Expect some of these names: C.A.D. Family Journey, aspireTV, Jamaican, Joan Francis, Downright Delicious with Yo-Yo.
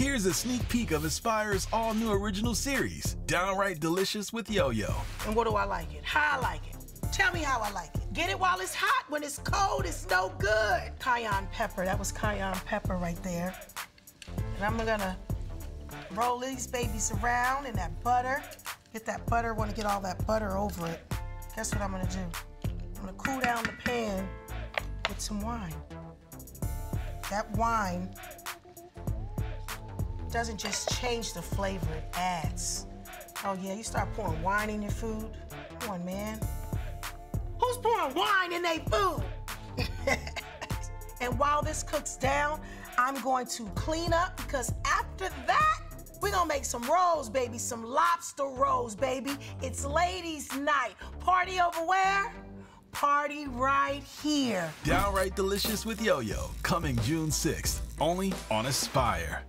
Here's a sneak peek of Inspire's all-new original series, Downright Delicious with Yo-Yo. And what do I like it? How I like it? Tell me how I like it. Get it while it's hot. When it's cold, it's no good. Cayenne pepper. That was cayenne pepper right there. And I'm gonna roll these babies around in that butter. Get that butter. Want to get all that butter over it. Guess what I'm gonna do? I'm gonna cool down the pan with some wine. That wine doesn't just change the flavor, it adds. Oh yeah, you start pouring wine in your food. Come on, man. Who's pouring wine in their food? And while this cooks down, I'm going to clean up, because after that, we're gonna make some rolls, baby, some lobster rolls, baby. It's ladies' night. Party over where? Party right here. Downright Delicious with Yo-Yo, coming June 6th, only on Inspire.